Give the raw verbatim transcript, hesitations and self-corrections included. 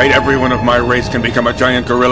right? Everyone of my race can become a giant gorilla.